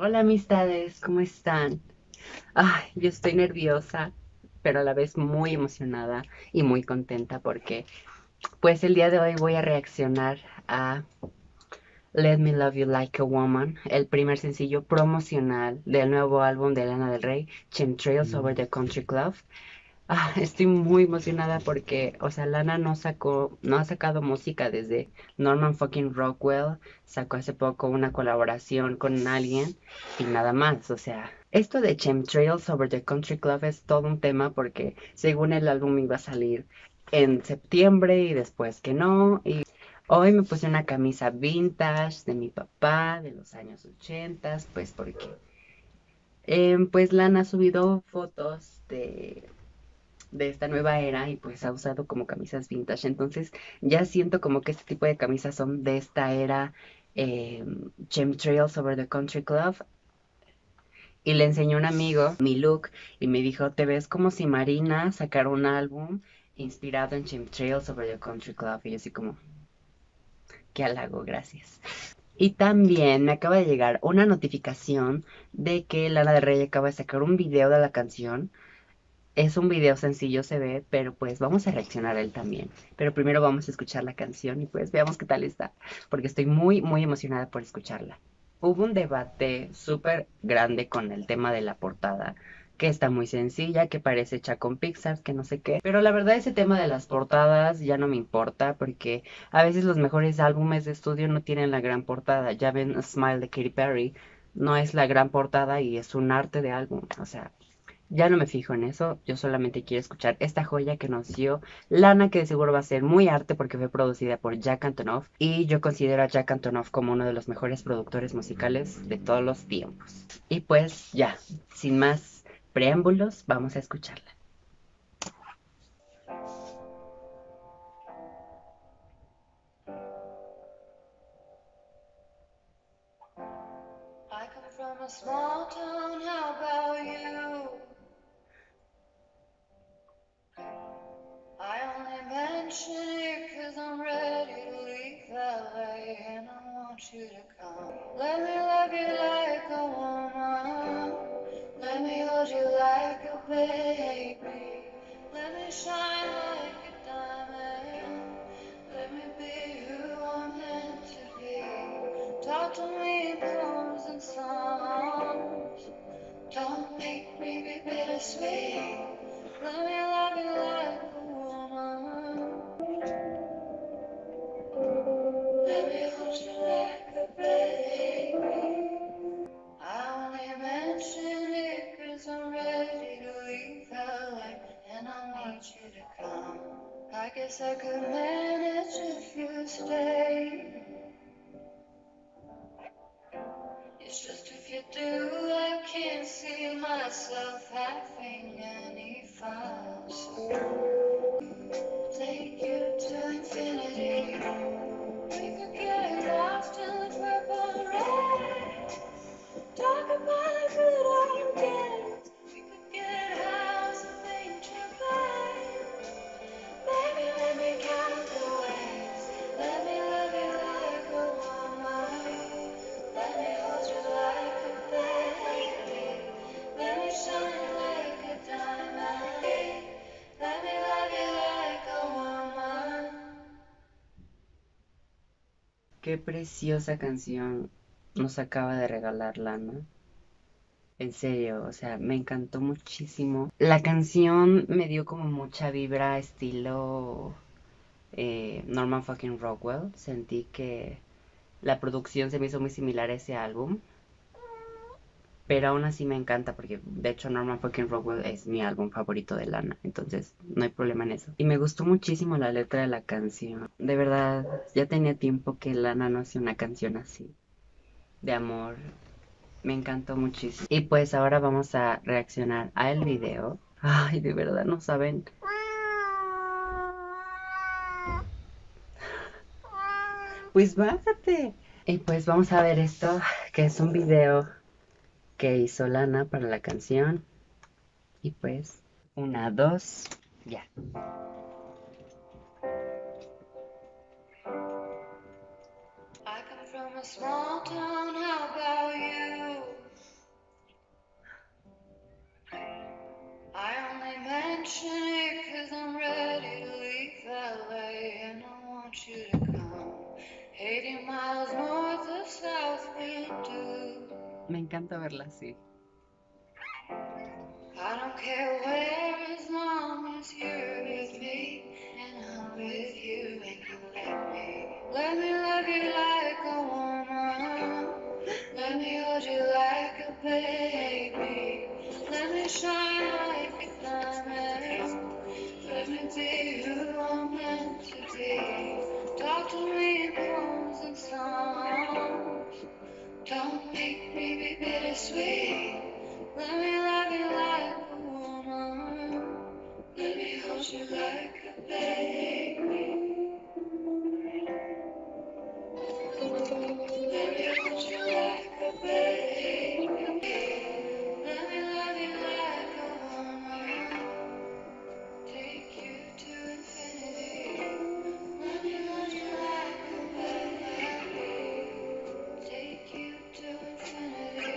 Hola amistades, ¿cómo están? Ay, yo estoy nerviosa, pero a la vez muy emocionada y muy contenta porque pues el día de hoy voy a reaccionar a Let Me Love You Like A Woman, el primer sencillo promocional del nuevo álbum de Lana Del Rey, Chemtrails Over The Country Club. Ah, estoy muy emocionada porque, o sea, Lana no ha sacado música desde Norman fucking Rockwell. Sacó hace poco una colaboración con alguien y nada más. O sea, esto de Chemtrails Over The Country Club es todo un tema porque según el álbum iba a salir en septiembre y después que no. Y hoy me puse una camisa vintage de mi papá de los años 80, pues porque pues Lana ha subido fotos de esta nueva era y pues ha usado como camisas vintage, entonces ya siento como que este tipo de camisas son de esta era. Chemtrails Over The Country Club, y le enseñó a un amigo mi look y me dijo, te ves como si Marina sacara un álbum inspirado en Chemtrails Over The Country Club, y yo así como, qué halago, gracias. Y también me acaba de llegar una notificación de que Lana Del Rey acaba de sacar un video de la canción. Es un video sencillo, se ve, pero pues vamos a reaccionar a él también. Pero primero vamos a escuchar la canción y pues veamos qué tal está, porque estoy muy, muy emocionada por escucharla. Hubo un debate súper grande con el tema de la portada, que está muy sencilla, que parece hecha con Pixar, que no sé qué. Pero la verdad ese tema de las portadas ya no me importa, porque a veces los mejores álbumes de estudio no tienen la gran portada. Ya ven Smile de Katy Perry, no es la gran portada y es un arte de álbum, o sea... Ya no me fijo en eso, yo solamente quiero escuchar esta joya que nos dio Lana, que de seguro va a ser muy arte porque fue producida por Jack Antonoff. Y yo considero a Jack Antonoff como uno de los mejores productores musicales de todos los tiempos. Y pues ya, sin más preámbulos, vamos a escucharla. I come from a small town, how about you? Mention it 'cause I'm ready to leave LA and I want you to come. Let me love you like a woman. Let me hold you like a baby. Let me shine like a diamond. Let me be who I'm meant to be. Talk to me in poems and songs. Don't make me be bittersweet. Let me love you like a woman. I guess I could manage if you stay. It's just if you do, I can't see myself having any fun. So take you to infinity. We could get lost in the purple rain. Talk about the good I can get. Qué preciosa canción nos acaba de regalar Lana. En serio, o sea, me encantó muchísimo. La canción me dio como mucha vibra estilo Norman fucking Rockwell. Sentí que la producción se me hizo muy similar a ese álbum. Pero aún así me encanta porque de hecho Norman fucking Rockwell es mi álbum favorito de Lana. Entonces no hay problema en eso. Y me gustó muchísimo la letra de la canción. De verdad, ya tenía tiempo que Lana no hacía una canción así. De amor. Me encantó muchísimo. Y pues ahora vamos a reaccionar al video. Ay, de verdad, no saben. Pues bájate. Y pues vamos a ver esto, que es un video que hizo Lana para la canción. Y pues, 1, 2, ya. I come from a small town, how about you? Me encanta verla así. I don't care where, as long as you're with me, and I'm with you, and you let me love you like a woman, let me hold you like a baby, let me shine like a diamond, let me be who I'm meant to be, talk to me in poems and songs, don't make me be bittersweet, let me love you like a woman, let me hold you like a baby, let me hold you like a baby, let me love you like a woman, take you to infinity, let me hold you like a baby, take you to infinity.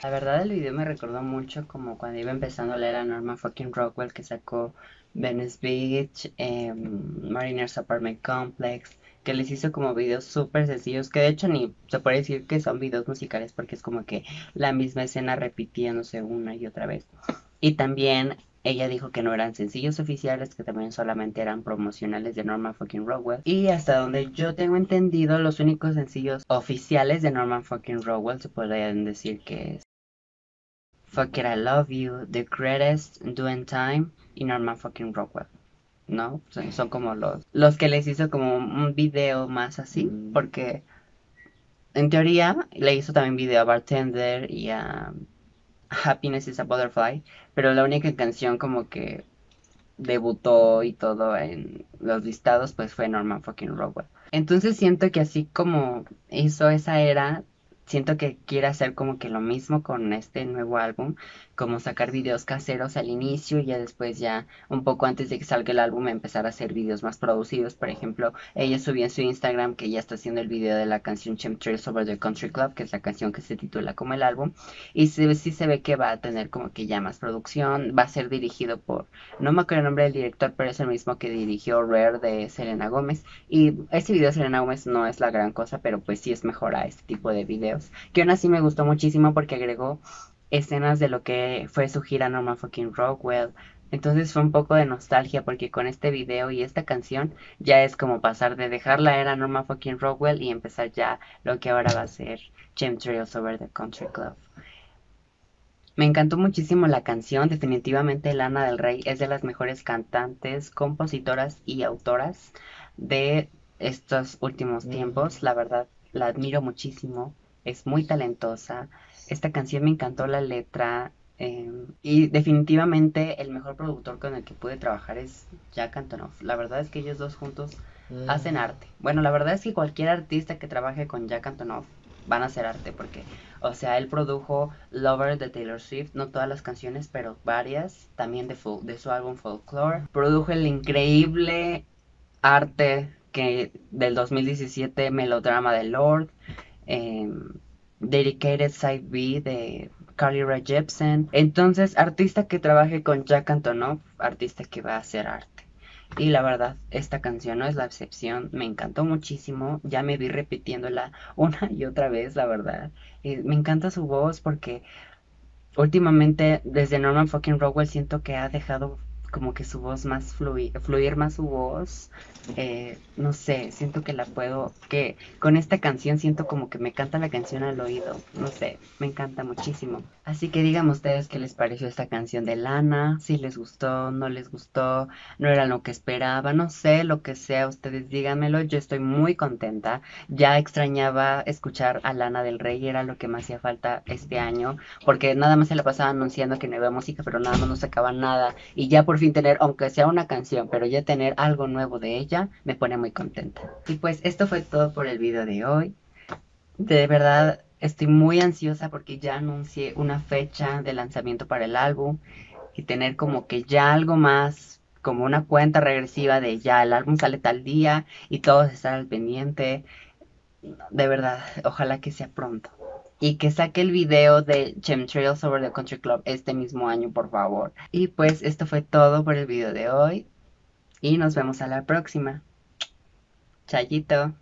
La verdad el video me recordó mucho como cuando iba empezando la era Norman fucking Rockwell, que sacó Venice Beach, Mariners Apartment Complex, que les hizo como videos súper sencillos, que de hecho ni se puede decir que son videos musicales porque es como que la misma escena repitiéndose una y otra vez. Y también ella dijo que no eran sencillos oficiales, que también solamente eran promocionales de Norman fucking Rockwell. Y hasta donde yo tengo entendido, los únicos sencillos oficiales de Norman fucking Rockwell se podrían decir que es Fuck it, I love you, The Greatest, Doing Time y Norman fucking Rockwell, ¿no? Son como los que les hizo como un video más así, porque en teoría le hizo también video a Bartender y a Happiness is a Butterfly, pero la única canción como que debutó y todo en los listados pues fue Norman fucking Rockwell. Entonces siento que así como hizo esa era, siento que quiere hacer como que lo mismo con este nuevo álbum, como sacar videos caseros al inicio y ya después, ya un poco antes de que salga el álbum, empezar a hacer videos más producidos. Por ejemplo, ella subió en su Instagram que ya está haciendo el video de la canción Chemtrails Over The Country Club, que es la canción que se titula como el álbum, y sí se ve que va a tener como que ya más producción. Va a ser dirigido por, no me acuerdo el nombre del director, pero es el mismo que dirigió Rare de Selena Gómez, y este video de Selena Gómez no es la gran cosa, pero pues sí es mejor a este tipo de videos, que aún así me gustó muchísimo porque agregó escenas de lo que fue su gira Norman fucking Rockwell. Entonces fue un poco de nostalgia, porque con este video y esta canción ya es como pasar de dejar la era Norman fucking Rockwell y empezar ya lo que ahora va a ser Chemtrails Over the Country Club. Me encantó muchísimo la canción. Definitivamente Lana Del Rey es de las mejores cantantes, compositoras y autoras de estos últimos tiempos. La verdad, la admiro muchísimo. Es muy talentosa. Esta canción me encantó la letra, y definitivamente el mejor productor con el que pude trabajar es Jack Antonoff. La verdad es que ellos dos juntos hacen arte. Bueno, la verdad es que cualquier artista que trabaje con Jack Antonoff van a hacer arte, porque, o sea, él produjo Lover de Taylor Swift, no todas las canciones, pero varias, también de su álbum Folklore. Produjo el increíble arte que del 2017, Melodrama de Lorde, Dedicated Side B de Carly Rae Jepsen. Entonces, artista que trabaje con Jack Antonoff, artista que va a hacer arte. Y la verdad, esta canción no es la excepción. Me encantó muchísimo. Ya me vi repitiéndola una y otra vez, la verdad. Me encanta su voz, porque últimamente, desde Norman fucking Rockwell, siento que ha dejado como que su voz más fluir más su voz, no sé, siento que que con esta canción siento como que me canta la canción al oído, no sé, me encanta muchísimo. Así que díganme ustedes qué les pareció esta canción de Lana, si les gustó, no les gustó, no era lo que esperaba, no sé, lo que sea, ustedes díganmelo. Yo estoy muy contenta, ya extrañaba escuchar a Lana Del Rey, era lo que me hacía falta este año, porque nada más se la pasaba anunciando que no había música, pero nada más no sacaba nada, y ya por fin tener, aunque sea una canción, pero ya tener algo nuevo de ella, me pone muy contenta. Y pues esto fue todo por el video de hoy. De verdad estoy muy ansiosa porque ya anuncié una fecha de lanzamiento para el álbum, y tener como que ya algo más como una cuenta regresiva de ya, el álbum sale tal día y todos están al pendiente. De verdad, ojalá que sea pronto. Y que saque el video de Chemtrails Over The Country Club este mismo año, por favor. Y pues esto fue todo por el video de hoy. Y nos vemos a la próxima. Chayito.